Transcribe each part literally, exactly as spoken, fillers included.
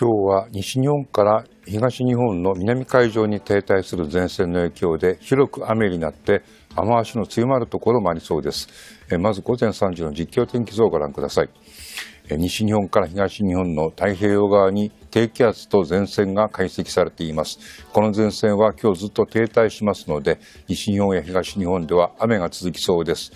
今日は西日本から東日本の南海上に停滞する前線の影響で広く雨になって雨足の強まるところもありそうです。まず午前さんじの実況天気図をご覧ください。西日本から東日本の太平洋側に低気圧と前線が解析されています。この前線は今日ずっと停滞しますので、西日本や東日本では雨が続きそうです。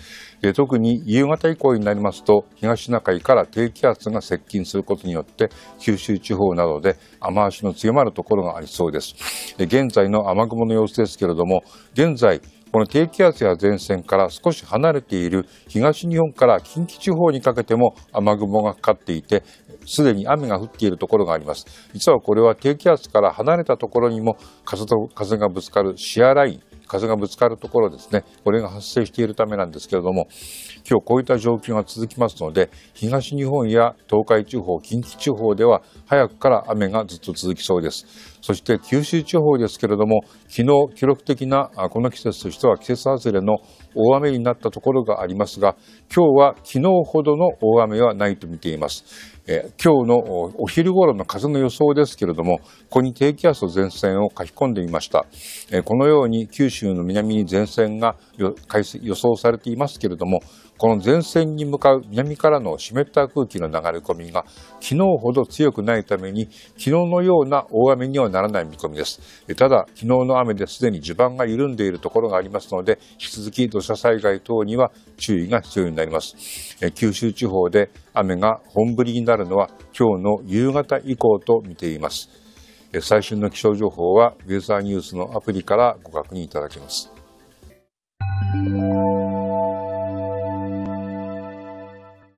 特に夕方以降になりますと、東シナ海から低気圧が接近することによって九州地方などで雨足の強まるところがありそうです。現在の雨雲の様子ですけれども、現在この低気圧や前線から少し離れている東日本から近畿地方にかけても雨雲がかかっていて、すでに雨が降っているところがあります。実はこれは低気圧から離れたところにも風と風がぶつかるシアーライン、風がぶつかるところですね、これが発生しているためなんですけれども、今日こういった状況が続きますので、東日本や東海地方、近畿地方では早くから雨がずっと続きそうです。そして九州地方ですけれども、昨日記録的なこの季節としては季節外れの大雨になったところがありますが、今日は昨日ほどの大雨はないと見ています。え今日のお昼頃の風の予想ですけれども、ここに低気圧と前線を書き込んでみました。えこのように九州の南に前線が予想されていますけれども、この前線に向かう南からの湿った空気の流れ込みが昨日ほど強くないために、昨日のような大雨にはならない見込みです。ただ、昨日の雨ですでに地盤が緩んでいるところがありますので、引き続き土砂災害等には注意が必要になります。九州地方で雨が本降りになるのは今日の夕方以降と見ています。最新の気象情報はウェザーニュースのアプリからご確認いただけます。